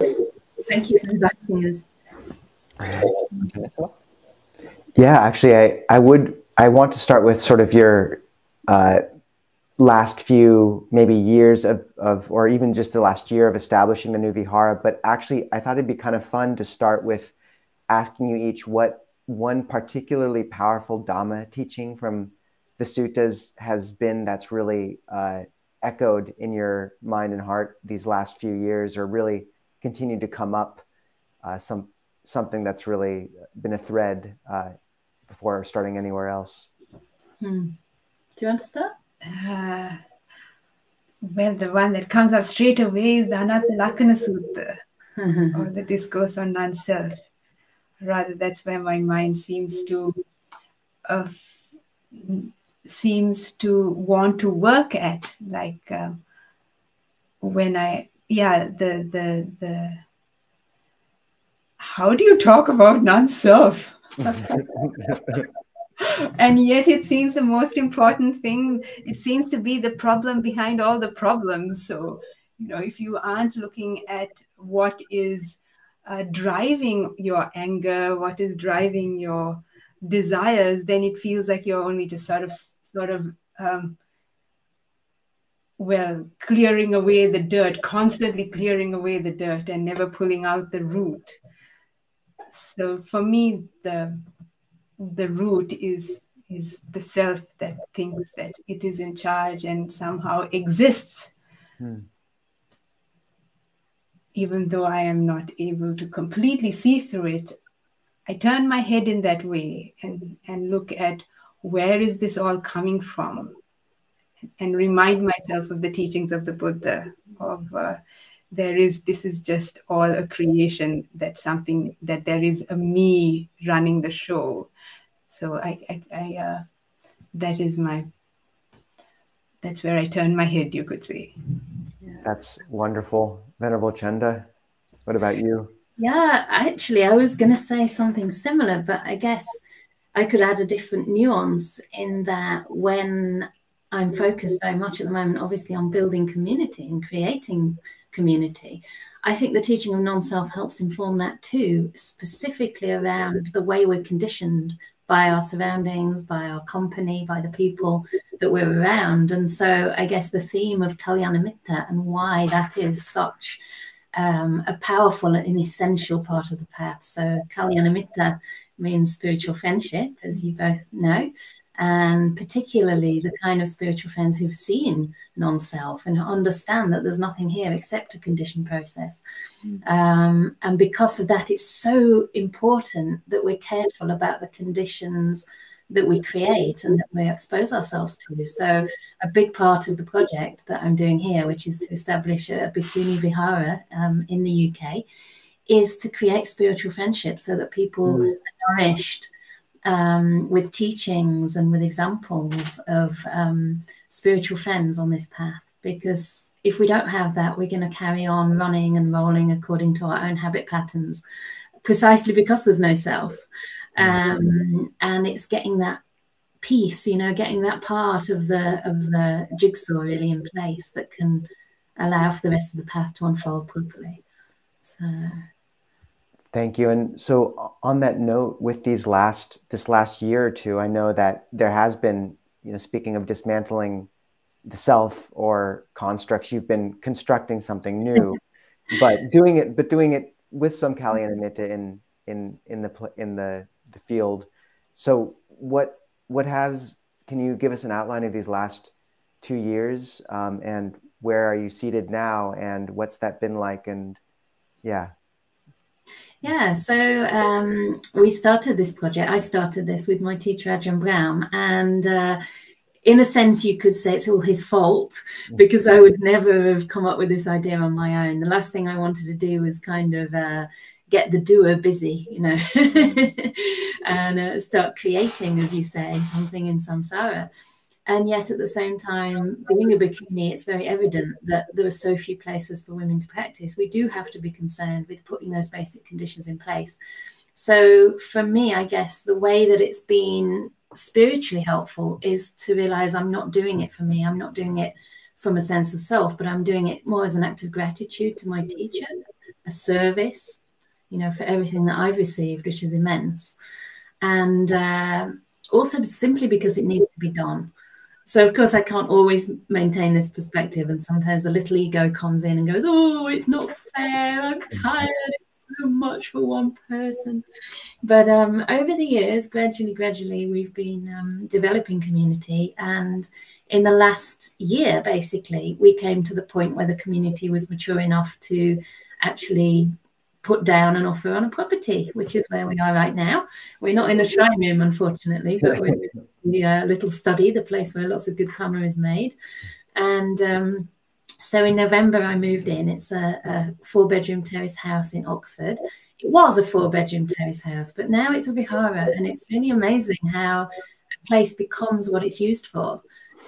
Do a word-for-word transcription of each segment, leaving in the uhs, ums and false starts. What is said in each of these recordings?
Thank you for inviting us. Yeah, actually, I, I would, I want to start with sort of your uh, last few maybe years of, of, or even just the last year of establishing the new Vihara, but actually I thought it'd be kind of fun to start with asking you each what one particularly powerful Dhamma teaching from the suttas has been that's really uh, echoed in your mind and heart these last few years, or really continued to come up, uh, some something that's really been a thread uh, before starting anywhere else. Hmm. Do you want to start? Uh, well, the one that comes up straight away is the Anatta Lakinasutta, or the discourse on non-self. Rather, that's where my mind seems to uh, seems to want to work at. Like uh, when I, yeah, the the the. How do you talk about non-self? And yet it seems the most important thing. It seems to be the problem behind all the problems. So, you know, if you aren't looking at what is uh, driving your anger, what is driving your desires, then it feels like you're only just sort of, sort of, um, well, clearing away the dirt, constantly clearing away the dirt and never pulling out the root. So for me, the the root is is the self that thinks that it is in charge and somehow exists, hmm. even though I am not able to completely see through it. I turn my head in that way and and look at where is this all coming from, and remind myself of the teachings of the Buddha of. Uh, There is, this is just all a creation, that something, that there is a me running the show. So I, I, I uh, that is my, that's where I turn my head, you could say. Yeah. That's wonderful. Venerable Candā, what about you? Yeah, actually, I was going to say something similar, but I guess I could add a different nuance in that when I'm focused very much at the moment, obviously, on building community and creating community. I think the teaching of non-self helps inform that too, specifically around the way we're conditioned by our surroundings, by our company, by the people that we're around. And so I guess the theme of Kalyana Mitta and why that is such um, a powerful and essential part of the path. So Kalyana Mitta means spiritual friendship, as you both know. And particularly the kind of spiritual friends who've seen non-self and understand that there's nothing here except a conditioned process. Mm. Um, and because of that, it's so important that we're careful about the conditions that we create and that we expose ourselves to. So a big part of the project that I'm doing here, which is to establish a Bhikkhuni Vihara um, in the U K, is to create spiritual friendships so that people mm. are nourished Um, with teachings and with examples of um, spiritual friends on this path. Because if we don't have that, we're going to carry on running and rolling according to our own habit patterns, precisely because there's no self. Um, and it's getting that piece, you know, getting that part of the, of the jigsaw really in place that can allow for the rest of the path to unfold properly. So... Thank you. And so on that note, with these last, this last year or two, I know that there has been, you know, speaking of dismantling the self or constructs, you've been constructing something new, but doing it, but doing it with some Kalyana Mitta in, in, in the, in the, the field. So what, what has, can you give us an outline of these last two years um, and where are you seated now and what's that been like? And yeah. Yeah, so um, we started this project. I started this with my teacher, Ajahn Brahm. And uh, in a sense, you could say it's all his fault, because I would never have come up with this idea on my own. The last thing I wanted to do was kind of uh, get the doer busy, you know, and uh, start creating, as you say, something in samsara. And yet, at the same time, being a bhikkhuni, it's very evident that there are so few places for women to practice. We do have to be concerned with putting those basic conditions in place. So for me, I guess the way that it's been spiritually helpful is to realize I'm not doing it for me. I'm not doing it from a sense of self, but I'm doing it more as an act of gratitude to my teacher a service, you know, for everything that I've received, which is immense. And uh, also simply because it needs to be done. So, of course, I can't always maintain this perspective. And sometimes the little ego comes in and goes, oh, it's not fair. I'm tired. It's so much for one person. But um, over the years, gradually, gradually, we've been um, developing community. And in the last year, basically, we came to the point where the community was mature enough to actually put down an offer on a property, which is where we are right now. We're not in the shrine room, unfortunately, but we're in the uh, little study, the place where lots of good karma is made. And um, so in November, I moved in. It's a, a four-bedroom terrace house in Oxford. It was a four-bedroom terrace house, but now it's a vihara, and it's really amazing how a place becomes what it's used for.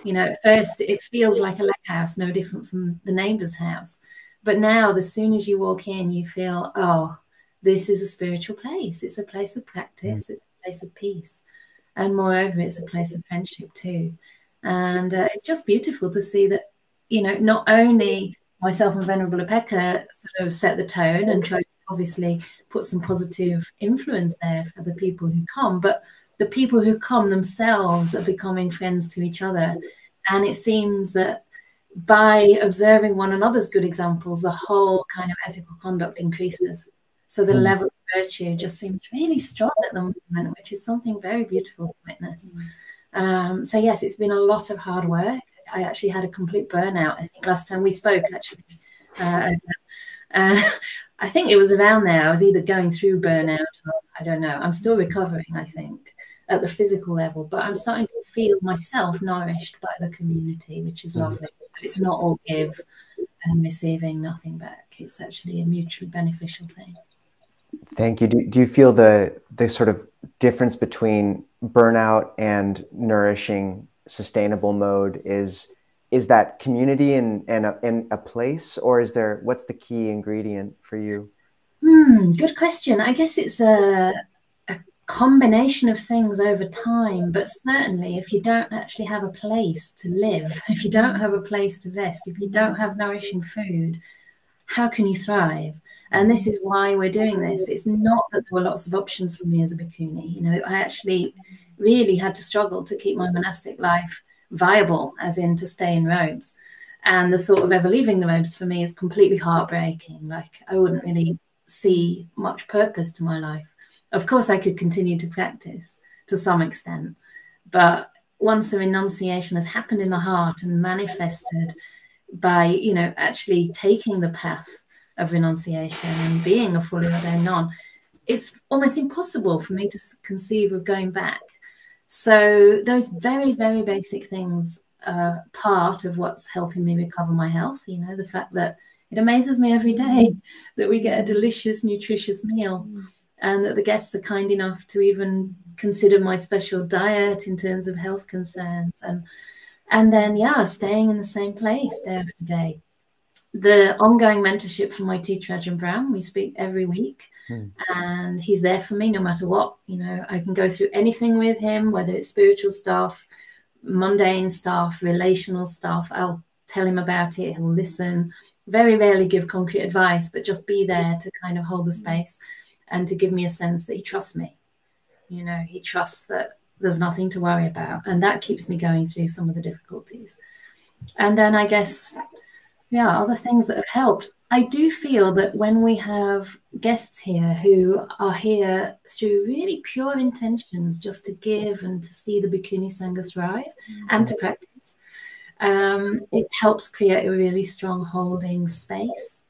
You know, at first, it feels like a lake house, no different from the neighbour's house. But now, as soon as you walk in, you feel, oh, this is a spiritual place. It's a place of practice. It's a place of peace. And moreover, it's a place of friendship too. And uh, it's just beautiful to see that, you know, not only myself and Venerable Upekkhā sort of set the tone and try to obviously put some positive influence there for the people who come, but the people who come themselves are becoming friends to each other. And it seems that by observing one another's good examples, the whole kind of ethical conduct increases. So the mm. level of virtue just seems really strong at the moment, which is something very beautiful to witness. Mm. Um, so yes, it's been a lot of hard work. I actually had a complete burnout, I think, last time we spoke, actually. Uh, uh, I think it was around there. I was either going through burnout or, I don't know. I'm still recovering, I think, at the physical level, but I'm starting to feel myself nourished by the community, which is lovely. So it's not all give and receiving nothing back. It's actually a mutually beneficial thing. Thank you. Do, do you feel the, the sort of difference between burnout and nourishing sustainable mode is, is that community and, and, a, and a place, or is there, what's the key ingredient for you? Hmm, good question. I guess it's a, combination of things over time, but certainly if you don't actually have a place to live, if you don't have a place to rest, if you don't have nourishing food, how can you thrive? And this is why we're doing this. It's not that there were lots of options for me as a bhikkhuni. You know, I actually really had to struggle to keep my monastic life viable, as in to stay in robes. And the thought of ever leaving the robes for me is completely heartbreaking. Like, I wouldn't really see much purpose to my life. Of course, I could continue to practice to some extent, but once the renunciation has happened in the heart and manifested by, you know, actually taking the path of renunciation and being a fully ordained nun, it's almost impossible for me to conceive of going back. So those very, very basic things are part of what's helping me recover my health. You know, the fact that it amazes me every day that we get a delicious, nutritious meal. And that the guests are kind enough to even consider my special diet in terms of health concerns. And, and then, yeah, staying in the same place day after day. The ongoing mentorship from my teacher, Ajahn Brahm, we speak every week. Mm. And he's there for me no matter what. You know, I can go through anything with him, whether it's spiritual stuff, mundane stuff, relational stuff. I'll tell him about it. He'll listen. Very rarely give concrete advice, but just be there to kind of hold the space. And to give me a sense that he trusts me. You know, he trusts that there's nothing to worry about. And that keeps me going through some of the difficulties. And then I guess, yeah, other things that have helped. I do feel that when we have guests here who are here through really pure intentions just to give and to see the Bhikkhuni Sangha thrive mm-hmm. and to practice, um, it helps create a really strong holding space.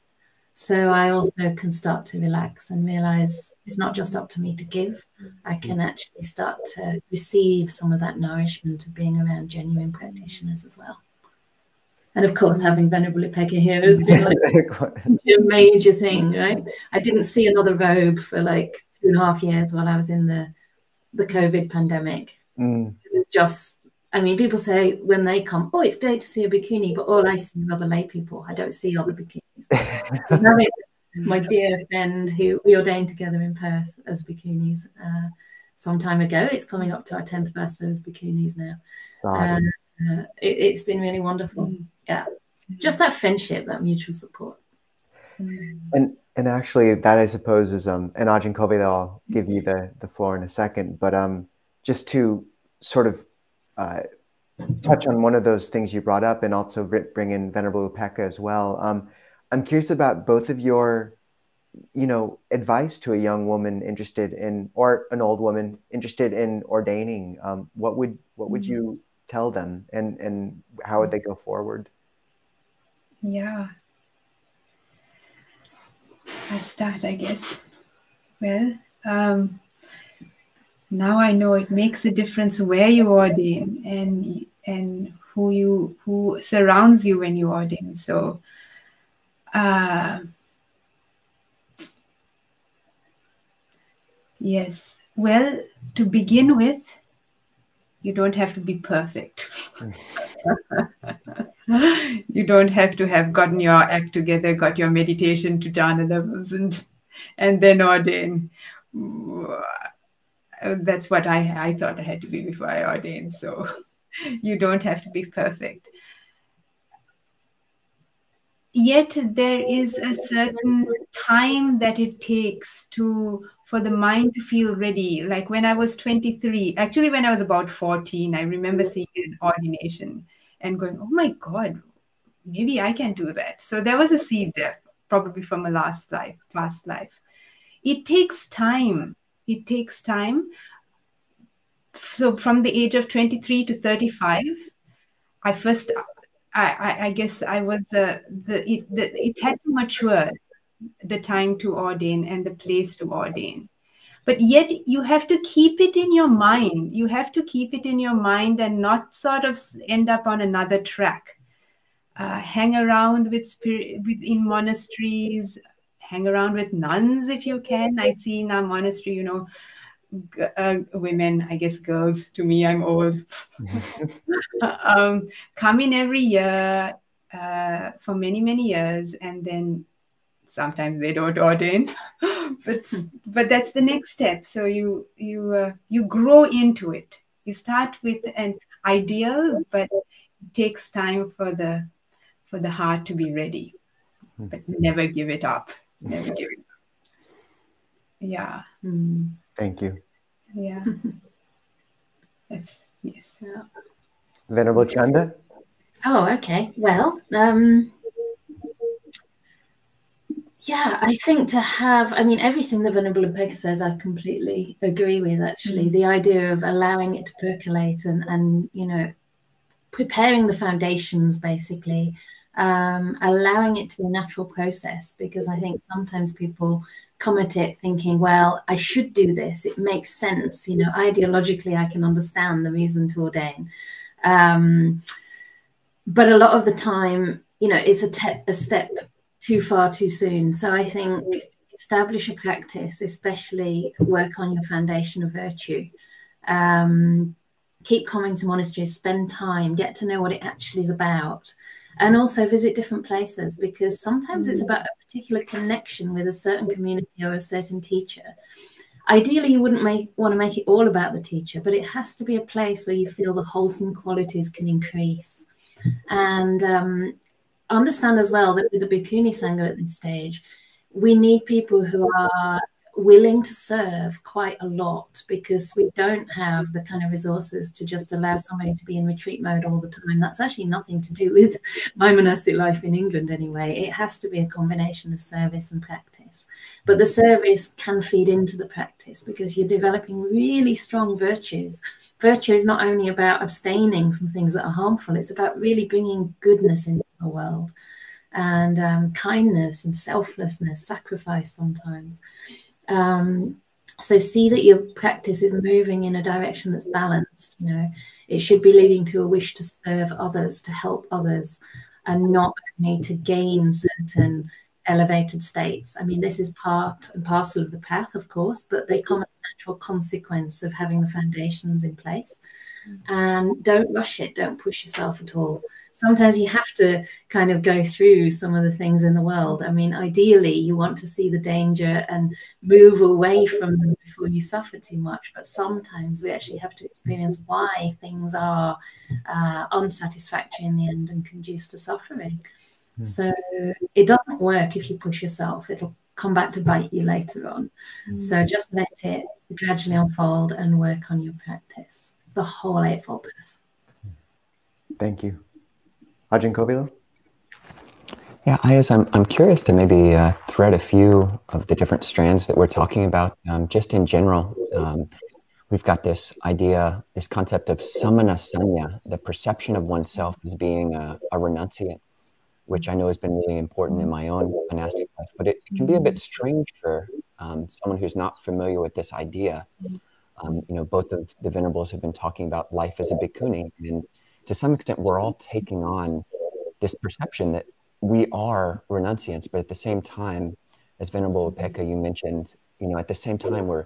So I also can start to relax and realize it's not just up to me to give. I can actually start to receive some of that nourishment of being around genuine practitioners as well. And of course, having Venerable Upekkhā here has been like a major thing, right? I didn't see another robe for like two and a half years while I was in the, the COVID pandemic. Mm. It was just, I mean, people say when they come, oh, it's great to see a bhikkhuni, but all I see are other lay people. I don't see other bhikkhunis. My dear friend who we ordained together in Perth as bhikkhunis uh, some time ago. It's coming up to our tenth birthday as bhikkhunis now. Um, uh, it, it's been really wonderful. Yeah, just that friendship, that mutual support. And And actually, that I suppose is, um, and Ajahn Kovilo, I'll give you the, the floor in a second, but um, just to sort of uh, touch on one of those things you brought up and also bring in Venerable Upekkhā as well. Um, I'm curious about both of your, you know, advice to a young woman interested in, or an old woman interested in ordaining. Um, what would, what would you tell them, and, and how would they go forward? Yeah. I'll start, I guess. Well, um, now I know it makes a difference where you ordain and and who you who surrounds you when you ordain. So, uh, yes. Well, to begin with, you don't have to be perfect. You don't have to have gotten your act together, got your meditation to jhana levels, and and then ordain. That's what I, I thought I had to be before I ordained. So you don't have to be perfect. Yet there is a certain time that it takes to for the mind to feel ready. Like when I was twenty-three, actually when I was about fourteen, I remember seeing an ordination and going, oh my God, maybe I can do that. So there was a seed there, probably from a last life, past life. It takes time. It takes time. So from the age of twenty-three to thirty-five, I first, I, I, I guess I was, uh, the, it, the, it had to mature, the time to ordain and the place to ordain. But yet you have to keep it in your mind. You have to keep it in your mind and not sort of end up on another track. Uh, hang around with spirit, within monasteries, hang around with nuns if you can. I see in our monastery, you know, g uh, women, I guess girls, to me, I'm old. um, come in every year uh, for many, many years, and then sometimes they don't ordain, but but that's the next step. So you you uh, you grow into it. You start with an ideal, but it takes time for the for the heart to be ready. But never give it up. Never give it up. Yeah. Thank you. Yeah. That's yes. Yeah. Venerable Candā. Oh, okay. Well. Um... Yeah, I think to have, I mean, everything the Venerable Upekkhā says, I completely agree with, actually. Mm-hmm. The idea of allowing it to percolate and, and you know, preparing the foundations, basically, um, allowing it to be a natural process, because I think sometimes people come at it thinking, well, I should do this. It makes sense. You know, ideologically, I can understand the reason to ordain. Um, but a lot of the time, you know, it's a, te- a step too far too soon. So I think establish a practice, especially work on your foundation of virtue. Um, keep coming to monasteries, spend time, get to know what it actually is about. And also visit different places, because sometimes it's about a particular connection with a certain community or a certain teacher. Ideally, you wouldn't make, want to make it all about the teacher, but it has to be a place where you feel the wholesome qualities can increase. And um, understand as well that with the Bhikkhuni Sangha at this stage, we need people who are willing to serve quite a lot, because we don't have the kind of resources to just allow somebody to be in retreat mode all the time. That's actually nothing to do with my monastic life in England anyway. It has to be a combination of service and practice. But the service can feed into the practice, because you're developing really strong virtues. Virtue is not only about abstaining from things that are harmful, it's about really bringing goodness into the world, and um, kindness and selflessness, sacrifice sometimes. Um, so see that your practice is moving in a direction that's balanced. You know, it should be leading to a wish to serve others, to help others, and not only to gain certain elevated states. I mean, this is part and parcel of the path, of course, but they come as a natural consequence of having the foundations in place. Mm-hmm. And don't rush it, don't push yourself at all. Sometimes you have to kind of go through some of the things in the world. I mean, ideally, you want to see the danger and move away from them before you suffer too much. But sometimes we actually have to experience why things are uh, unsatisfactory in the end and conduce to suffering. So it doesn't work if you push yourself. It'll come back to bite you later on. Mm. So just let it gradually unfold and work on your practice, the whole Eightfold Path. Thank you. Ajahn Kovilo? Yeah, Ayaz, I'm, I'm curious to maybe uh, thread a few of the different strands that we're talking about, um, just in general. Um, we've got this idea, this concept of samana sanya, the perception of oneself as being a, a renunciate, which I know has been really important in my own monastic life, but it, it can be a bit strange for um, someone who's not familiar with this idea. Um, you know, both of the Venerables have been talking about life as a bhikkhuni, and to some extent, we're all taking on this perception that we are renunciants, but at the same time, as Venerable Upekkhā, you mentioned, you know, at the same time, we're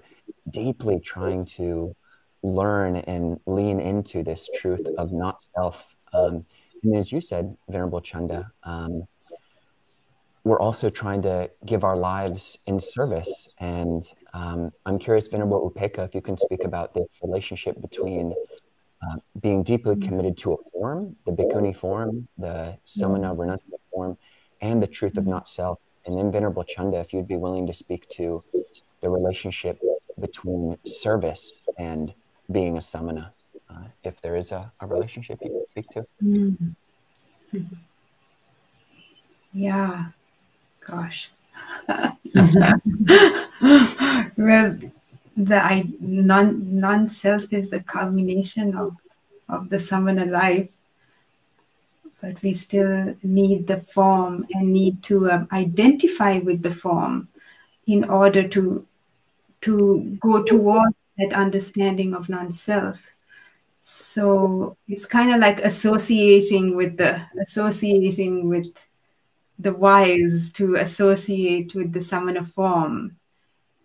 deeply trying to learn and lean into this truth of not self. Um, and as you said, Venerable Candā, um, we're also trying to give our lives in service. And um, I'm curious, Venerable Upekkhā, if you can speak about this relationship between Uh, being deeply committed to a form, the bhikkhuni form, the samana renunciate form, and the truth of not self. And then Venerable Candā, if you'd be willing to speak to the relationship between service and being a samana, uh, if there is a, a relationship you could speak to. Mm. Yeah, gosh. Well, the I, non, non-self is the culmination of, of the samana life, but we still need the form and need to um, identify with the form in order to, to go towards that understanding of non-self. So it's kind of like associating with the, associating with the wise to associate with the samana form.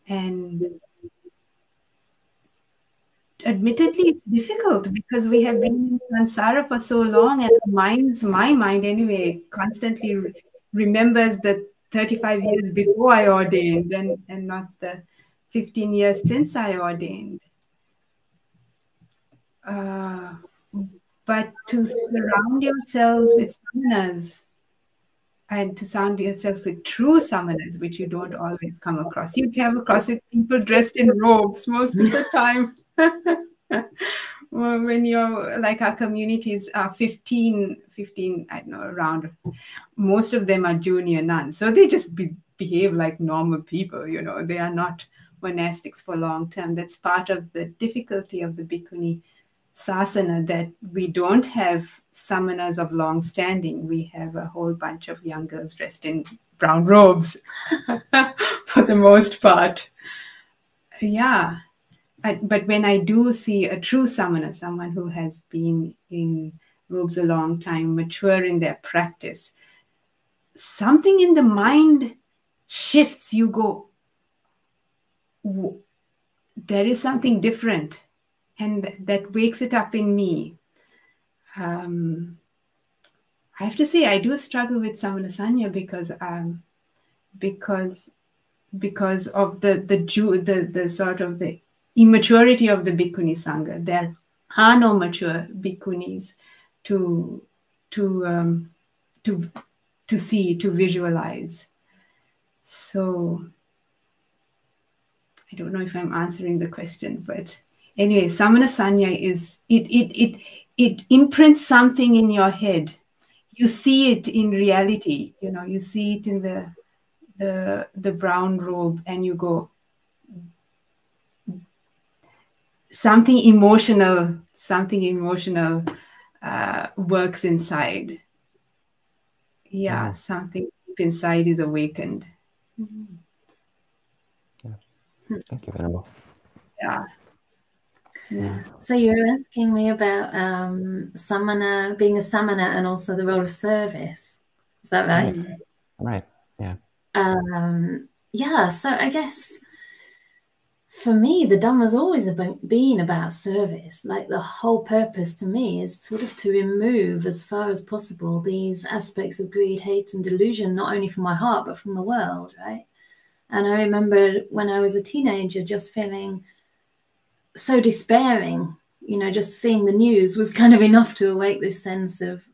And admittedly, it's difficult because we have been in samsara for so long, and minds, my mind anyway, constantly re remembers the thirty-five years before I ordained and, and not the fifteen years since I ordained. Uh, but to surround yourselves with samanas and to surround yourself with true samanas, which you don't always come across. You come across with people dressed in robes most of the time. Well, when you're like our communities are fifteen, fifteen, I don't know, around, most of them are junior nuns. So they just be, behave like normal people, you know, they are not monastics for long term. That's part of the difficulty of the bhikkhuni sasana, that we don't have samanas of long standing. We have a whole bunch of young girls dressed in brown robes for the most part. Yeah. I, but when I do see a true samana, someone who has been in robes a long time, mature in their practice, something in the mind shifts. You go, there is something different, and th that wakes it up in me. Um, I have to say, I do struggle with samana sanya because, um, because, because of the the the the sort of the immaturity of the bhikkhuni sangha. There are no mature bhikkhunis to to um, to to see, to visualize. So I don't know if I'm answering the question, but anyway, samana sanya is it it it it imprints something in your head. You see it in reality. You know, you see it in the the the brown robe, and you go, something emotional, something emotional uh, works inside. Yeah, mm-hmm. Something deep inside is awakened. Mm-hmm. Yeah. Thank you, Venerable. Yeah. Yeah. So you were asking me about um, samana, being a samana, and also the role of service. Is that right? Right. Right. Yeah. Um, yeah. So I guess, for me, the Dhamma's always about, been about service. Like, the whole purpose to me is sort of to remove as far as possible these aspects of greed, hate and delusion, not only from my heart, but from the world, right? And I remember when I was a teenager just feeling so despairing, you know, just seeing the news was kind of enough to awake this sense of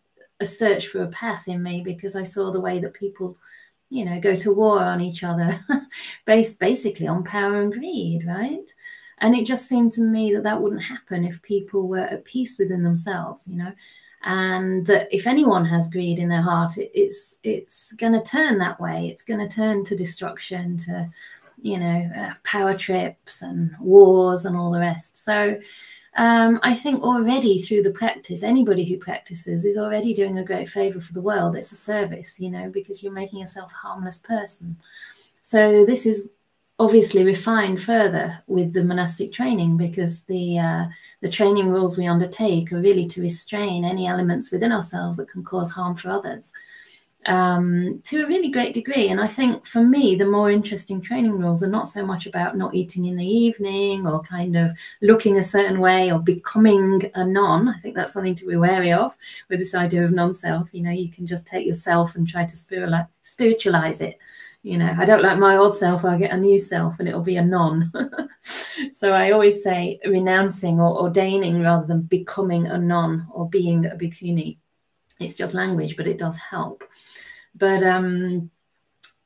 a search for a path in me, because I saw the way that people you know, go to war on each other based basically on power and greed, right? And it just seemed to me that that wouldn't happen if people were at peace within themselves, you know, and that if anyone has greed in their heart, it, it's it's going to turn that way. It's going to turn to destruction, to, you know, uh, power trips and wars and all the rest. So um, I think already through the practice, anybody who practices is already doing a great favor for the world. It's a service, you know, because you're making yourself a harmless person. So this is obviously refined further with the monastic training, because the uh, the training rules we undertake are really to restrain any elements within ourselves that can cause harm for others, um, to a really great degree. And I think for me, the more interesting training rules are not so much about not eating in the evening or kind of looking a certain way or becoming a non. I think that's something to be wary of with this idea of non-self. You know, you can just take yourself and try to spiritualize it. You know, I don't like my old self, I'll get a new self and it'll be a non. So I always say renouncing or ordaining rather than becoming a non or being a bhikkhuni. It's just language, but it does help. But um,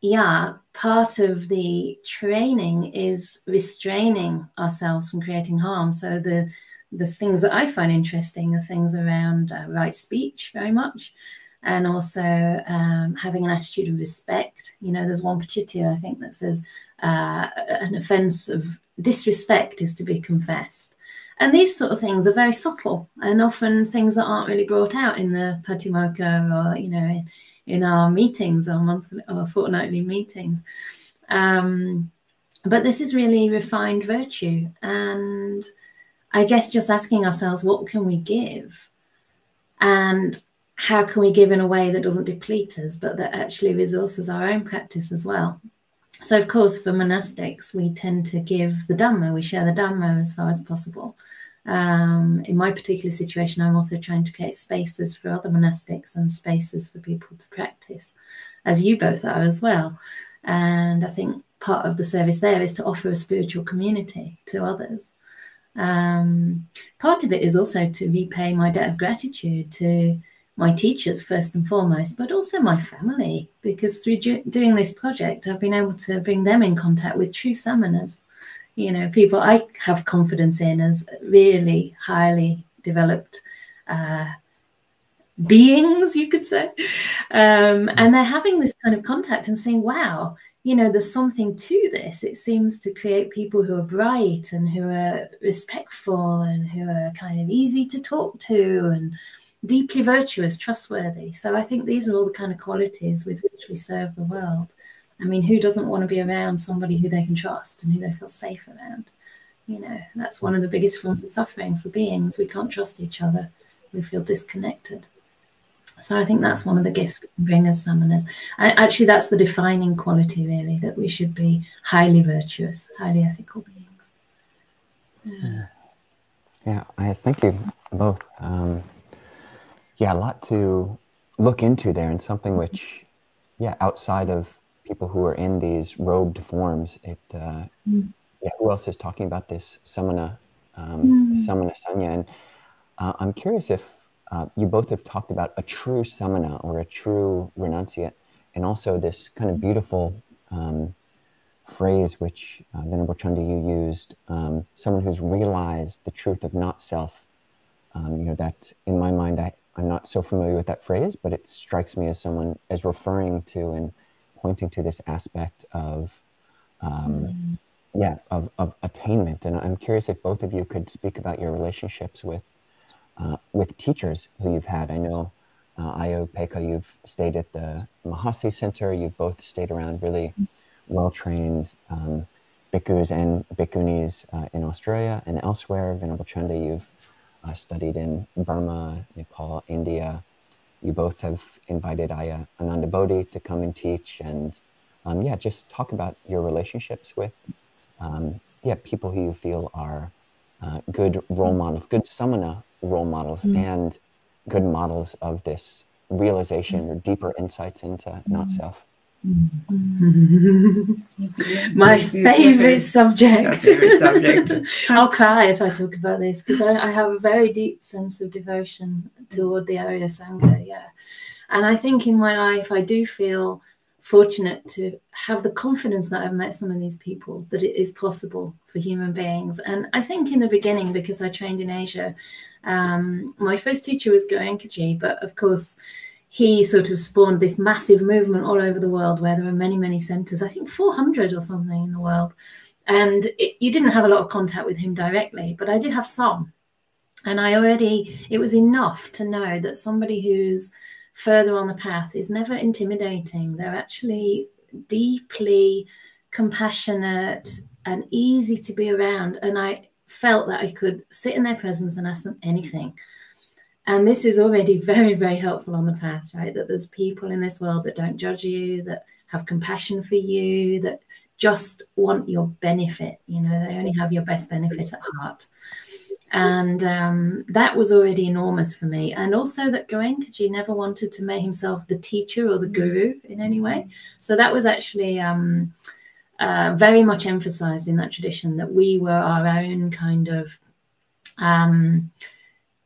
yeah, part of the training is restraining ourselves from creating harm. So the, the things that I find interesting are things around uh, right speech very much. And also um, having an attitude of respect. You know, there's one Paccitio, I think, that says uh, an offense of disrespect is to be confessed. And these sort of things are very subtle and often things that aren't really brought out in the Patimokkha or, you know, in, in our meetings, our monthly or fortnightly meetings. Um, but this is really refined virtue. And I guess just asking ourselves, what can we give? And how can we give in a way that doesn't deplete us, but that actually resources our own practice as well? So, of course, for monastics, we tend to give the Dhamma. We share the Dhamma as far as possible. Um, in my particular situation, I'm also trying to create spaces for other monastics and spaces for people to practice, as you both are as well. And I think part of the service there is to offer a spiritual community to others. Um, part of it is also to repay my debt of gratitude to my teachers first and foremost, but also my family, because through do doing this project, I've been able to bring them in contact with true samanas, you know, people I have confidence in as really highly developed uh, beings, you could say. Um, and they're having this kind of contact and saying, wow, you know, there's something to this. It seems to create people who are bright and who are respectful and who are kind of easy to talk to and deeply virtuous, trustworthy. So I think these are all the kind of qualities with which we serve the world. I mean, who doesn't want to be around somebody who they can trust and who they feel safe around? You know, that's one of the biggest forms of suffering for beings. We can't trust each other. We feel disconnected. So I think that's one of the gifts we can bring as samanas. And actually, that's the defining quality, really, that we should be highly virtuous, highly ethical beings. Yeah, yeah, I thank you both. Um, Yeah, a lot to look into there, and something which, yeah, outside of people who are in these robed forms, it, uh, mm. yeah, who else is talking about this samana, um, mm. samana sanya? And uh, I'm curious if uh, you both have talked about a true samana or a true renunciate, and also this kind of beautiful um, phrase which uh, Venerable Candā, you used, um, someone who's realized the truth of not self. Um, you know, that in my mind, I. I'm not so familiar with that phrase, but it strikes me as someone as referring to and pointing to this aspect of, um, mm. yeah, of, of attainment. And I'm curious if both of you could speak about your relationships with uh, with teachers who you've had. I know, uh, Ayya Upekkhā, you've stayed at the Mahasi Center. You've both stayed around really well-trained um, bhikkhus and bhikkhunis uh, in Australia and elsewhere. Venerable Candā, you've Uh, studied in Burma, Nepal, India. You both have invited Ayya Anandabodhi to come and teach, and um, yeah, just talk about your relationships with um, yeah, people who you feel are uh, good role models, good samana role models, mm. and good models of this realization or deeper insights into mm. not self. My favorite subject. Favorite subject. I'll cry if I talk about this, because I, I have a very deep sense of devotion toward the Arya Sangha, yeah. And I think in my life I do feel fortunate to have the confidence that I've met some of these people, that it is possible for human beings. And I think in the beginning, because I trained in Asia, um, my first teacher was Goenkaji, but of course, he sort of spawned this massive movement all over the world where there are many, many centers, I think four hundred or something in the world. And it, you didn't have a lot of contact with him directly, but I did have some. And I already, it was enough to know that somebody who's further on the path is never intimidating. They're actually deeply compassionate and easy to be around. And I felt that I could sit in their presence and ask them anything. And this is already very, very helpful on the path, right? That there's people in this world that don't judge you, that have compassion for you, that just want your benefit. You know, they only have your best benefit at heart. And um, that was already enormous for me. And also that Goenkaji never wanted to make himself the teacher or the guru in any way. So that was actually um, uh, very much emphasized in that tradition, that we were our own kind of um,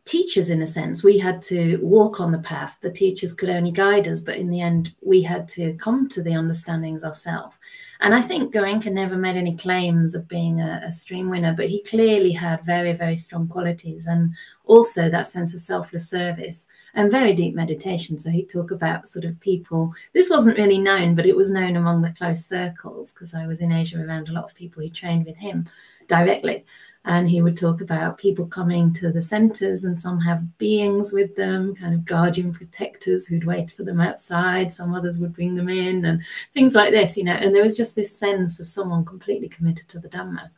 teachers in a sense. We had to walk on the path. The teachers could only guide us, but in the end, we had to come to the understandings ourselves. And I think Goenka never made any claims of being a, a stream winner, but he clearly had very, very strong qualities, and also that sense of selfless service and very deep meditation. So he'd talk about sort of people. This wasn't really known, but it was known among the close circles because I was in Asia around a lot of people who trained with him directly. And he would talk about people coming to the centers, and some have beings with them, kind of guardian protectors who'd wait for them outside. Some others would bring them in and things like this, you know. And there was just this sense of someone completely committed to the Dhamma.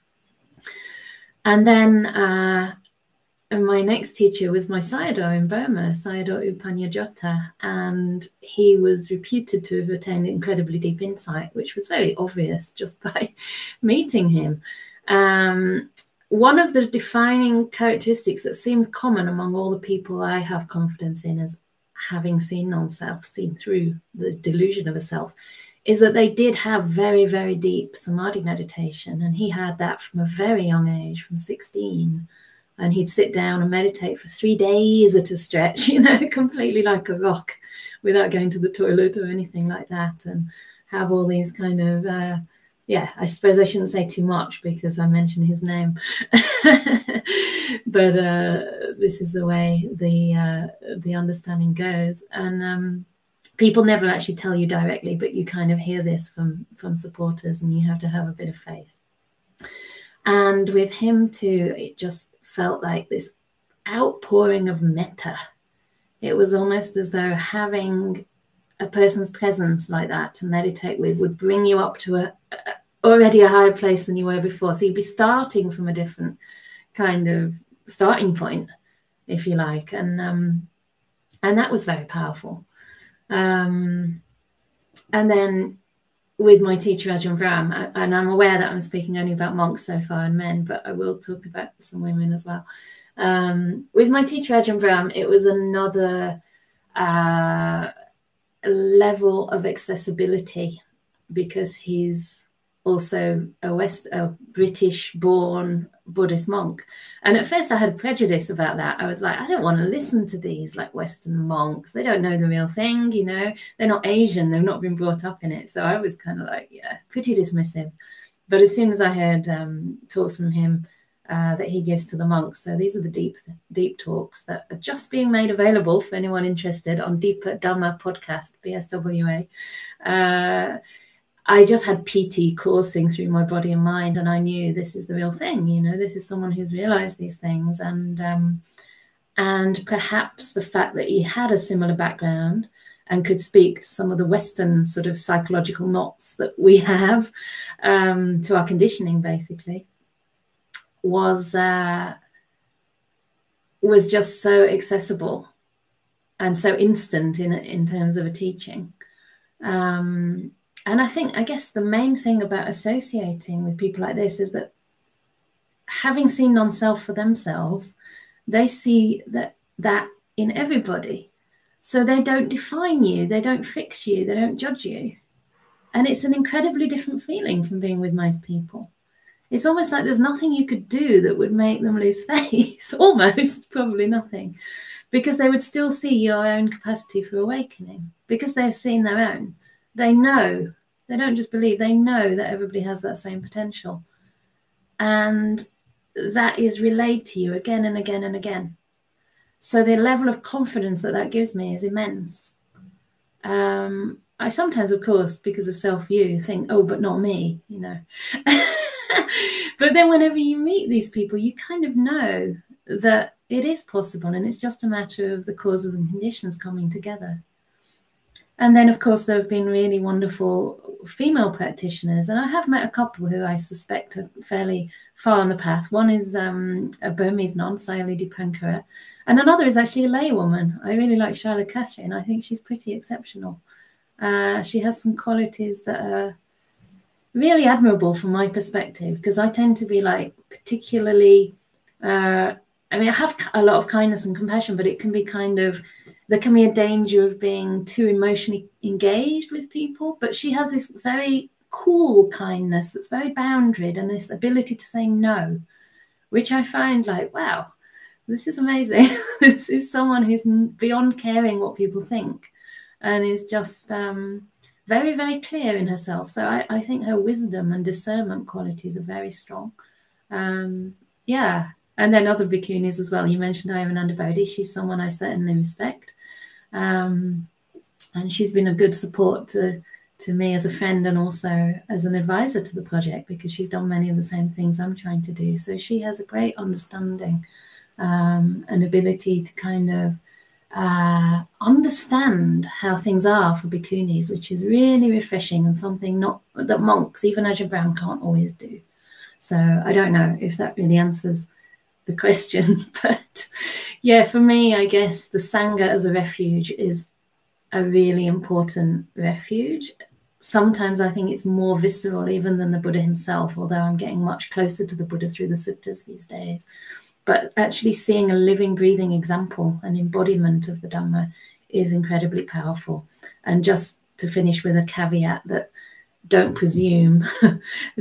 And then uh, and my next teacher was my Sayadaw in Burma, Sayadaw Upanya Jyota. And he was reputed to have attained incredibly deep insight, which was very obvious just by meeting him. Um, One of the defining characteristics that seems common among all the people I have confidence in as having seen non-self, seen through the delusion of a self, is that they did have very, very deep samadhi meditation. And he had that from a very young age, from sixteen. And he'd sit down and meditate for three days at a stretch, you know, completely like a rock, without going to the toilet or anything like that, and have all these kind of... Uh, Yeah, I suppose I shouldn't say too much because I mentioned his name. But uh, this is the way the uh, the understanding goes. And um, people never actually tell you directly, but you kind of hear this from, from supporters, and you have to have a bit of faith. And with him too, it just felt like this outpouring of metta. It was almost as though having a person's presence like that to meditate with would bring you up to a, a already a higher place than you were before. So you'd be starting from a different kind of starting point, if you like. And um, and that was very powerful. Um, and then with my teacher, Ajahn Brahm, I, and I'm aware that I'm speaking only about monks so far and men, but I will talk about some women as well. Um, with my teacher, Ajahn Brahm, it was another... Uh, level of accessibility, because he's also a West, a British-born Buddhist monk. And at first I had prejudice about that. I was like, I don't want to listen to these like Western monks. They don't know the real thing, you know. They're not Asian. They've not been brought up in it. So I was kind of like, yeah, pretty dismissive. But as soon as I heard um, talks from him uh, that he gives to the monks, so these are the deep, deep talks that are just being made available for anyone interested on Deeper Dhamma Podcast, B S W A. Uh, I just had P T coursing through my body and mind, and I knew this is the real thing. You know, this is someone who's realized these things. And um, and perhaps the fact that he had a similar background and could speak some of the Western sort of psychological knots that we have um, to our conditioning, basically, was uh, was just so accessible and so instant in in terms of a teaching. Um, and I think, I guess the main thing about associating with people like this is that, having seen non-self for themselves, they see that that in everybody. So they don't define you, they don't fix you, they don't judge you. And it's an incredibly different feeling from being with most people. It's almost like there's nothing you could do that would make them lose faith, almost, probably nothing, because they would still see your own capacity for awakening, because they've seen their own. they know, they don't just believe, they know that everybody has that same potential. And that is relayed to you again and again and again. So the level of confidence that that gives me is immense. Um, I sometimes, of course, because of self-view, think, oh, but not me, you know. But then whenever you meet these people, you kind of know that it is possible, and it's just a matter of the causes and conditions coming together. And then, of course, there have been really wonderful female practitioners, and I have met a couple who I suspect are fairly far on the path. One is um, a Burmese nun, Sayalay Deepankara, and another is actually a lay woman. I really like Charlotte Catherine. I think she's pretty exceptional. Uh, she has some qualities that are really admirable from my perspective, because I tend to be like particularly, uh, I mean, I have a lot of kindness and compassion, but it can be kind of, there can be a danger of being too emotionally engaged with people. But she has this very cool kindness that's very boundaried, and this ability to say no, which I find like, wow, this is amazing. This is someone who's beyond caring what people think, and is just um, very, very clear in herself. So I, I think her wisdom and discernment qualities are very strong. Um, yeah. And then other bhikkhunis as well. You mentioned Ayya Anandabodhi. She's someone I certainly respect. Um, and she's been a good support to, to me as a friend, and also as an advisor to the project, because she's done many of the same things I'm trying to do. So she has a great understanding um, and ability to kind of uh, understand how things are for bhikkhunis, which is really refreshing, and something not that monks, even Ajahn Brahm, can't always do. So I don't know if that really answers the question, but yeah, for me, I guess the Sangha as a refuge is a really important refuge. Sometimes I think it's more visceral even than the Buddha himself, although I'm getting much closer to the Buddha through the suttas these days. But actually seeing a living, breathing example and embodiment of the Dhamma is incredibly powerful. And just to finish with a caveat that don't presume,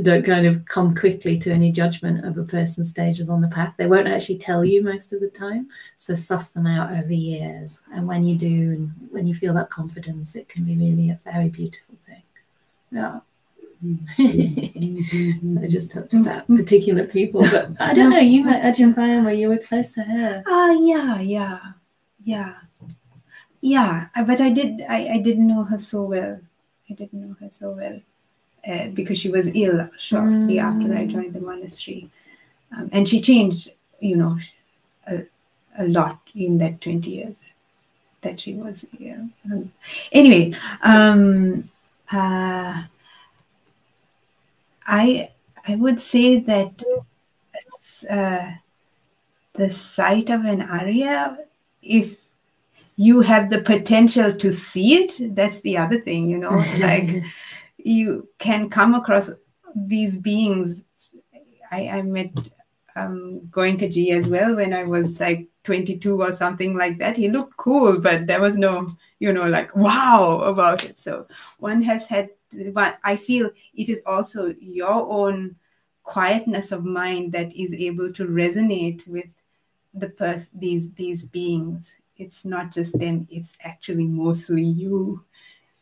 don't kind of come quickly to any judgment of a person's stages on the path. They won't actually tell you most of the time, so suss them out over years. And when you do, and when you feel that confidence, it can be really a very beautiful thing. Yeah. I just talked about particular people, but I don't know, you met Ajahn Bayan where you were close to her. Oh, uh, yeah, yeah, yeah. Yeah, but I, did, I, I didn't know her so well. I didn't know her so well. Uh, because she was ill shortly mm. after I joined the monastery. Um, and she changed, you know, a, a lot in that twenty years that she was ill. Um, anyway, um, uh, I I would say that uh, the sight of an Arya, if you have the potential to see it, that's the other thing, you know, like... You can come across these beings. I, I met um, Goenkaji as well when I was like twenty-two or something like that. He looked cool, but there was no, you know, like, wow about it. So one has had, but I feel it is also your own quietness of mind that is able to resonate with the pers- these, these beings. It's not just them, it's actually mostly you.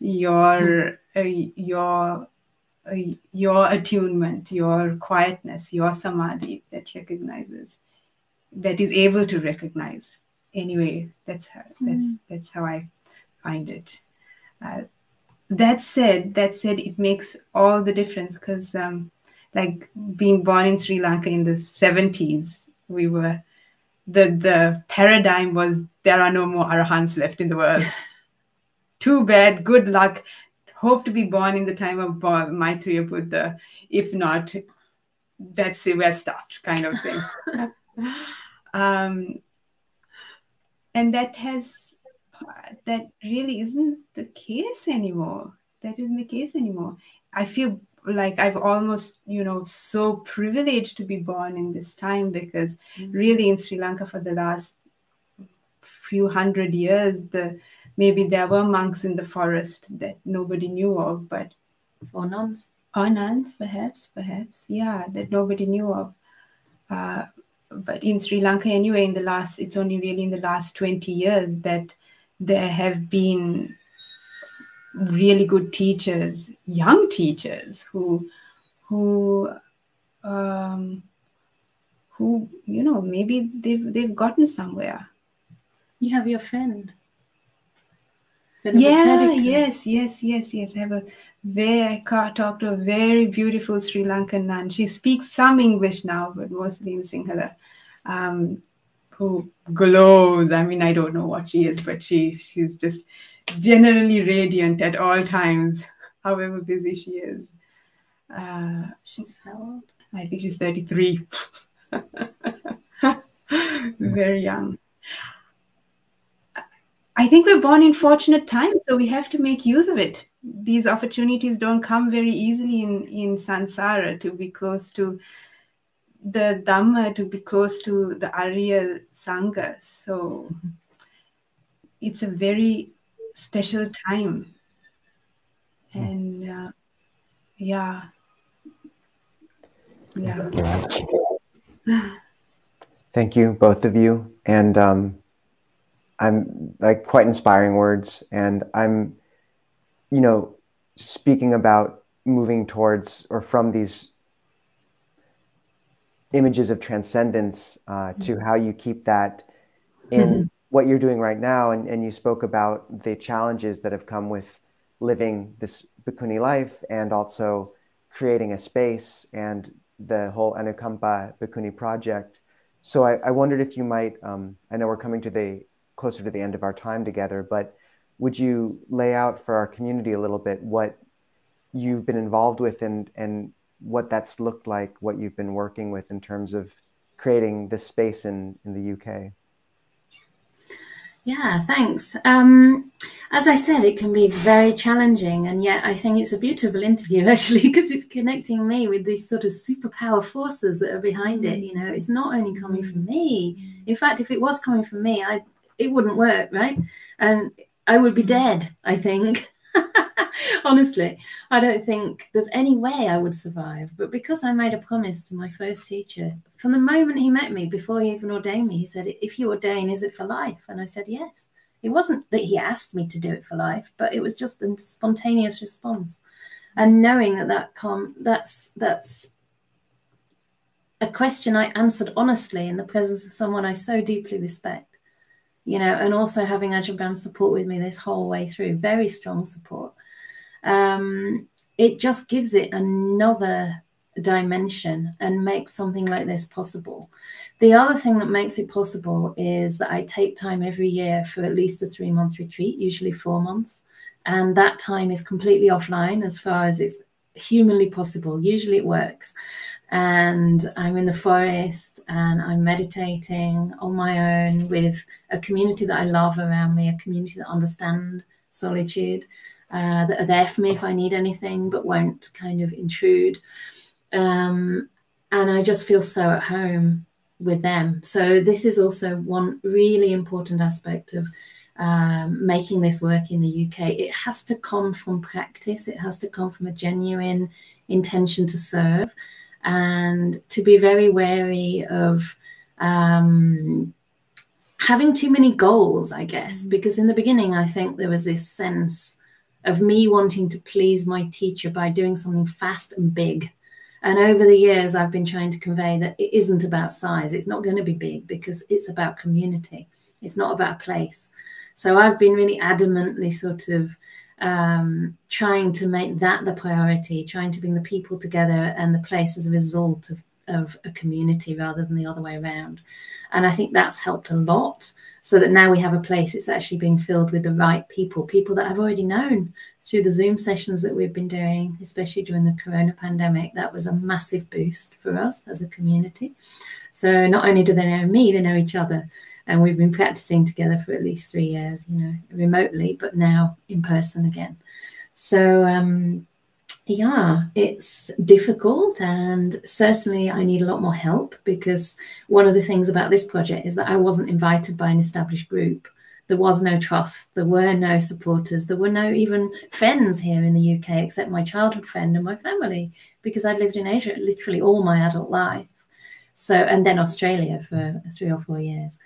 Your uh, your uh, your attunement, your quietness, your samadhi that recognizes, that is able to recognize. Anyway, that's how that's mm. that's how I find it. Uh, that said, that said, it makes all the difference, because um, like being born in Sri Lanka in the seventies, we were the the paradigm was there are no more arahants left in the world. Too bad, good luck. Hope to be born in the time of Maitriya Buddha. If not, that's it, we're stuffed, kind of thing. um, and that has, that really isn't the case anymore. That isn't the case anymore. I feel like I've almost, you know, so privileged to be born in this time, because really in Sri Lanka for the last few hundred years, the maybe there were monks in the forest that nobody knew of, but... Or nuns. Or nuns, perhaps, perhaps. Yeah, that nobody knew of. Uh, but in Sri Lanka anyway, in the last, it's only really in the last twenty years that there have been really good teachers, young teachers who, who, um, who you know, maybe they've they've gotten somewhere. You have your friend. Yeah, yes, yes, yes, yes. I have a very, I talked to a very beautiful Sri Lankan nun. She speaks some English now, but mostly in Sinhala. Um, who glows. I mean, I don't know what she is, but she she's just generally radiant at all times, however busy she is. Uh, she's how old? I think she's thirty-three. Very young. I think we're born in fortunate times, so we have to make use of it. These opportunities don't come very easily in, in samsara, to be close to the Dhamma, to be close to the Arya Sangha. So mm-hmm. It's a very special time. Mm. And uh, yeah. Yeah. Yeah. Thank you, both of you. And um, I'm like quite inspiring words, and I'm, you know, speaking about moving towards or from these images of transcendence uh, to how you keep that in mm-hmm. what you're doing right now. And, and you spoke about the challenges that have come with living this bhikkhuni life and also creating a space and the whole Anukampa Bhikkhuni project. So I, I wondered if you might, um, I know we're coming to the closer to the end of our time together, but would you lay out for our community a little bit what you've been involved with and, and what that's looked like, what you've been working with in terms of creating this space in, in the U K? Yeah, thanks. Um, as I said, it can be very challenging, and yet I think it's a beautiful interview, actually, because it's connecting me with these sort of superpower forces that are behind it. You know, it's not only coming from me. In fact, if it was coming from me, I'd it wouldn't work, right? And I would be dead, I think. Honestly, I don't think there's any way I would survive. But because I made a promise to my first teacher, from the moment he met me, before he even ordained me, he said, if you ordain, is it for life? And I said, yes. It wasn't that he asked me to do it for life, but it was just a spontaneous response. And knowing that, that com that's, that's a question I answered honestly in the presence of someone I so deeply respect. You know, and also having Ajahn Braham's support with me this whole way through, very strong support. Um, it just gives it another dimension and makes something like this possible. The other thing that makes it possible is that I take time every year for at least a three-month retreat, usually four months. And that time is completely offline as far as it's humanly possible. Usually it works. And I'm in the forest and I'm meditating on my own with a community that I love around me, a community that understand solitude, uh, that are there for me if I need anything, but won't kind of intrude. Um, and I just feel so at home with them. So this is also one really important aspect of um, making this work in the U K. It has to come from practice. It has to come from a genuine intention to serve. And to be very wary of um, having too many goals, I guess, because in the beginning, I think there was this sense of me wanting to please my teacher by doing something fast and big. And over the years, I've been trying to convey that it isn't about size. It's not going to be big because it's about community. It's not about place. So I've been really adamantly sort of Um, trying to make that the priority, trying to bring the people together and the place as a result of, of a community rather than the other way around. And I think that's helped a lot, so that now we have a place, it's actually being filled with the right people, people that I've already known through the Zoom sessions that we've been doing, especially during the corona pandemic. That was a massive boost for us as a community. So not only do they know me, they know each other. And we've been practicing together for at least three years, you know, remotely, but now in person again. So, um, yeah, it's difficult. And certainly I need a lot more help, because one of the things about this project is that I wasn't invited by an established group. There was no trust. There were no supporters. There were no even friends here in the U K, except my childhood friend and my family, because I'd lived in Asia literally all my adult life. So, and then Australia for three or four years.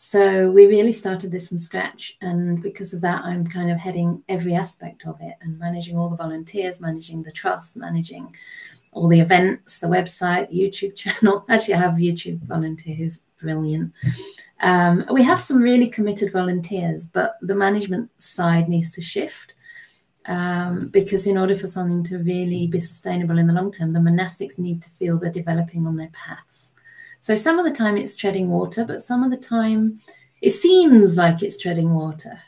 So we really started this from scratch, and because of that, I'm kind of heading every aspect of it and managing all the volunteers, managing the trust, managing all the events, the website, YouTube channel. Actually, I have YouTube volunteers, brilliant. Um, we have some really committed volunteers, but the management side needs to shift, um, because in order for something to really be sustainable in the long term, the monastics need to feel they're developing on their paths. So some of the time it's treading water, but some of the time it seems like it's treading water.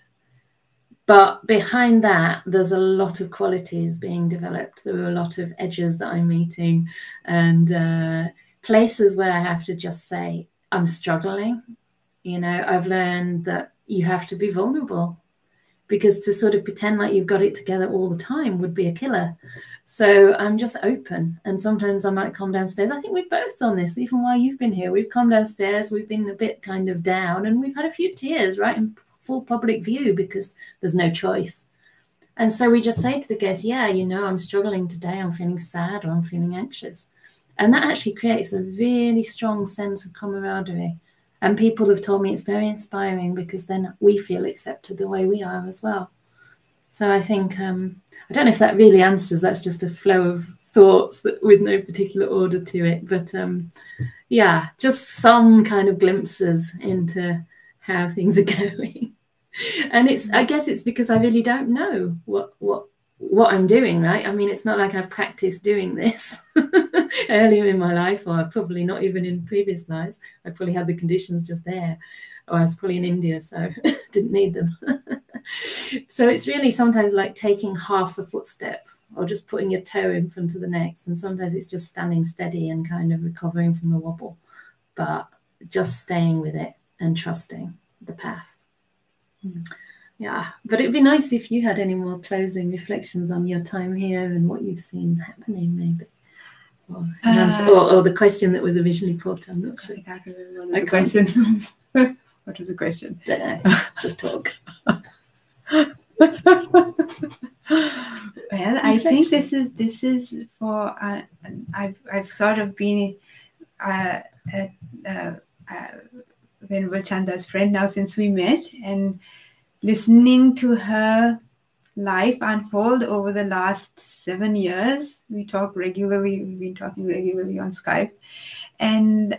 But behind that, there's a lot of qualities being developed. There are a lot of edges that I'm meeting, and uh, places where I have to just say, I'm struggling. You know, I've learned that you have to be vulnerable, because to sort of pretend like you've got it together all the time would be a killer. So I'm just open, and sometimes I might come downstairs. I think we've both done this, even while you've been here. We've come downstairs, we've been a bit kind of down, and we've had a few tears, right, in full public view, because there's no choice. And so we just say to the guest, yeah, you know, I'm struggling today, I'm feeling sad, or I'm feeling anxious. And that actually creates a really strong sense of camaraderie. And people have told me it's very inspiring, because then we feel accepted the way we are as well. So I think, um, I don't know if that really answers, that's just a flow of thoughts that with no particular order to it. But um, yeah, just some kind of glimpses into how things are going. And it's, I guess it's because I really don't know what, what, what I'm doing, right? I mean, it's not like I've practiced doing this earlier in my life, or probably not even in previous lives. I probably had the conditions just there, or I was probably in India, so didn't need them. So it's really sometimes like taking half a footstep, or just putting your toe in front of the next. And sometimes it's just standing steady and kind of recovering from the wobble, but just staying with it and trusting the path. Mm. Yeah, but it'd be nice if you had any more closing reflections on your time here and what you've seen happening, maybe. Or, uh, or, or the question that was originally put, I'm not sure. I can't remember what the question was. What was the question? Don't know, just talk. Well, I think this is, this is for, uh, I've, I've sort of been uh, at, uh, uh, Venerable Canda's friend now since we met, and listening to her life unfold over the last seven years. We talk regularly, we've been talking regularly on Skype. And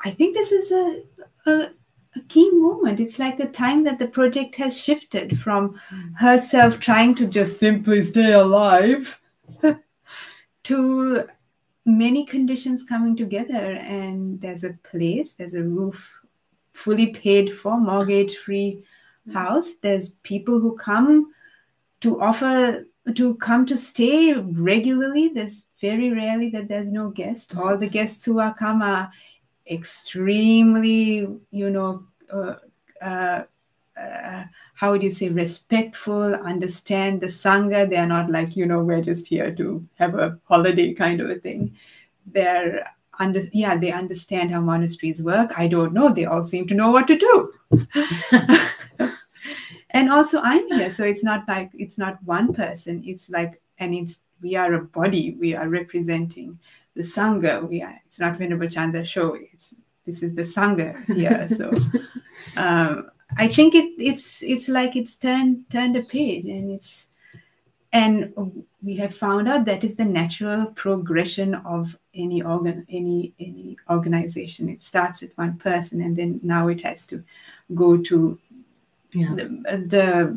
I think this is a, a, a key moment. It's like a time that the project has shifted from herself trying to just simply stay alive to many conditions coming together. And there's a place, there's a roof, fully paid for, mortgage-free house. There's people who come to offer, to come to stay regularly. There's very rarely that there's no guest. All the guests who are come are extremely, you know, uh, uh, uh, how would you say, respectful, understand the Sangha. They're not like, you know, we're just here to have a holiday kind of a thing. They're Under, yeah, they understand how monasteries work. I don't know. They all seem to know what to do. And also I'm here. So it's not like, it's not one person. It's like, and it's, we are a body. We are representing the Sangha. We are, it's not Venerable Canda's show. It's, this is the Sangha here. So um, I think it, it's, it's like it's turned, turned a page, and it's, and we have found out that is the natural progression of any organ, any any organization. It starts with one person, and then now it has to go to yeah. the,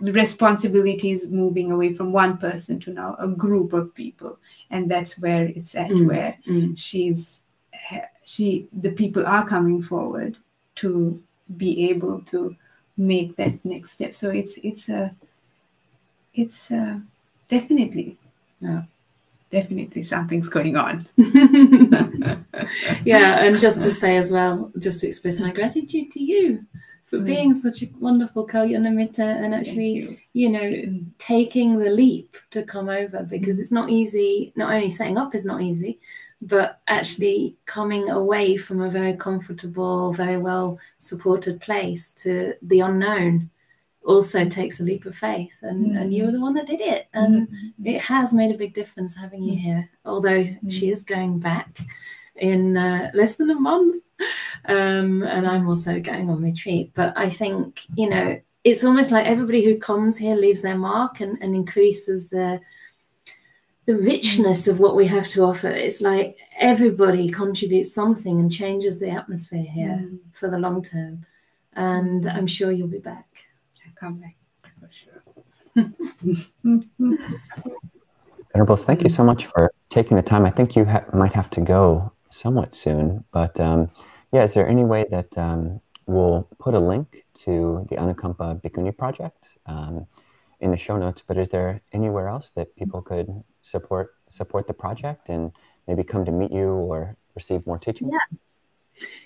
the responsibilities moving away from one person to now a group of people, and that's where it's at. Mm. Where mm. she's she the people are coming forward to be able to make that next step. So it's it's a It's uh, definitely, uh, definitely something's going on. Yeah, and just to say as well, just to express my gratitude to you for being such a wonderful Kalyana Mitta, and actually, you. you know, mm. taking the leap to come over, because it's not easy. Not only setting up is not easy, but actually coming away from a very comfortable, very well supported place to the unknown also takes a leap of faith, and, mm. and you were the one that did it, and mm. it has made a big difference having you here, although mm. she is going back in uh, less than a month, um, and I'm also going on retreat. But I think, you know, it's almost like everybody who comes here leaves their mark and, and increases the the richness of what we have to offer. It's like everybody contributes something and changes the atmosphere here mm. for the long term. And I'm sure you'll be back. I can't wait. For sure. Venerable, thank you so much for taking the time. I think you ha might have to go somewhat soon, but um, yeah, is there any way that um, we'll put a link to the Anukampa Bhikkhuni Project um, in the show notes, but is there anywhere else that people could support support the project and maybe come to meet you or receive more teaching? Yeah.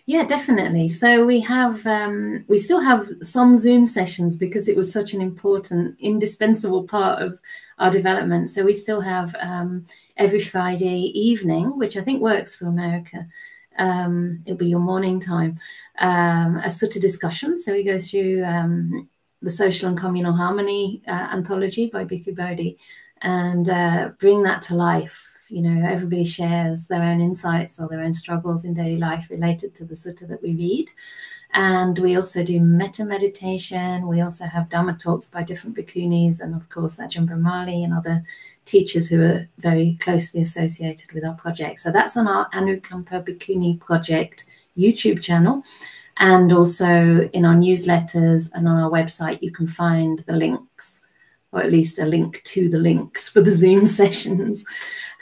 Yeah, definitely. So we have, um, we still have some Zoom sessions because it was such an important, indispensable part of our development. So we still have um, every Friday evening, which I think works for America. Um, it'll be your morning time, um, a sutta discussion. So we go through um, the Social and Communal Harmony uh, anthology by Bhikkhu Bodhi and uh, bring that to life. You know, everybody shares their own insights or their own struggles in daily life related to the sutta that we read. And we also do metta meditation. We also have Dhamma talks by different bhikkhunis and, of course, Ajahn Brahmali and other teachers who are very closely associated with our project. So that's on our Anukampa Bhikkhuni Project YouTube channel. And also in our newsletters and on our website, you can find the links, or at least a link to the links for the Zoom sessions.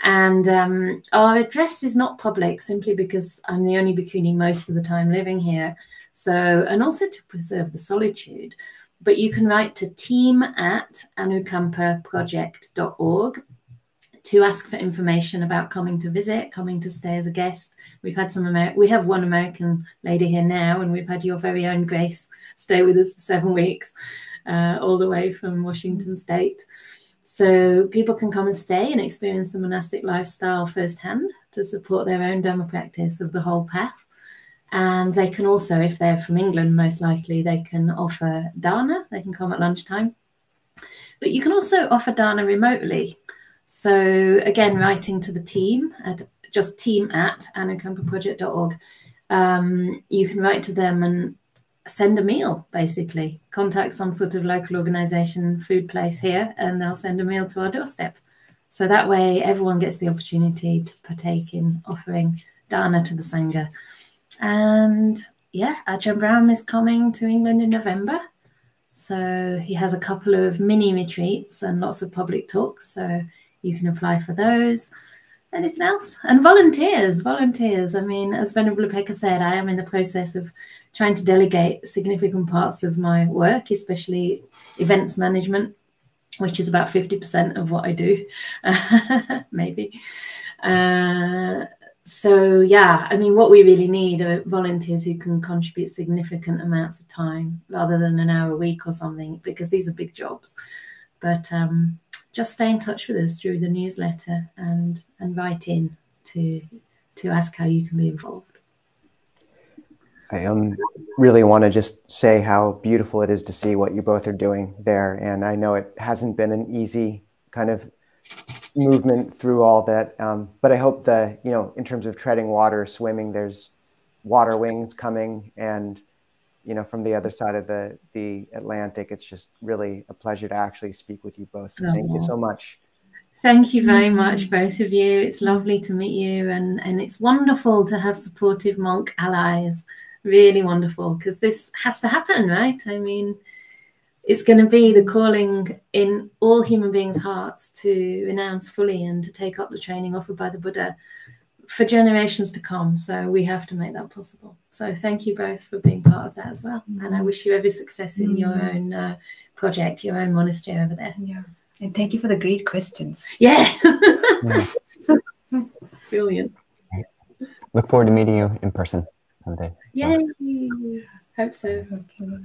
And um, our address is not public simply because I'm the only bhikkhuni most of the time living here. So, and also to preserve the solitude. But you can write to team at anukampa project dot org to ask for information about coming to visit, coming to stay as a guest. We've had some, Amer we have one American lady here now, and we've had your very own Grace stay with us for seven weeks, uh, all the way from Washington State. So people can come and stay and experience the monastic lifestyle firsthand to support their own Dhamma practice of the whole path. And they can also, if they're from England, most likely, they can offer dana. They can come at lunchtime. But you can also offer dana remotely. So again, writing to the team at just team at anukampa project dot org, um, you can write to them and send a meal, basically. Contact some sort of local organization, food place here, and they'll send a meal to our doorstep. So that way everyone gets the opportunity to partake in offering dana to the Sangha. And yeah, Ajahn Brahm is coming to England in November. So he has a couple of mini retreats and lots of public talks. So you can apply for those. Anything else? And volunteers, volunteers. I mean, as Venerable Upekkhā said, I am in the process of trying to delegate significant parts of my work, especially events management, which is about fifty percent of what I do, maybe. Uh, so, yeah, I mean, what we really need are volunteers who can contribute significant amounts of time rather than an hour a week or something, because these are big jobs. But um just stay in touch with us through the newsletter and, and write in to, to ask how you can be involved. I um, really want to just say how beautiful it is to see what you both are doing there. And I know it hasn't been an easy kind of movement through all that. Um, but I hope that, you know, in terms of treading water, swimming, there's water wings coming. And, you know, from the other side of the, the Atlantic, it's just really a pleasure to actually speak with you both. So thank you so much. Thank you very much, both of you. It's lovely to meet you. And, and it's wonderful to have supportive monk allies. Really wonderful, because this has to happen, right? I mean, it's going to be the calling in all human beings' hearts to renounce fully and to take up the training offered by the Buddha for generations to come. So we have to make that possible. So thank you both for being part of that as well. Mm-hmm. And I wish you every success in mm-hmm. your own uh, project, your own monastery over there. Yeah. And thank you for the great questions. Yeah. Yeah. Brilliant. Look forward to meeting you in person someday. Yay. Hope so. Okay.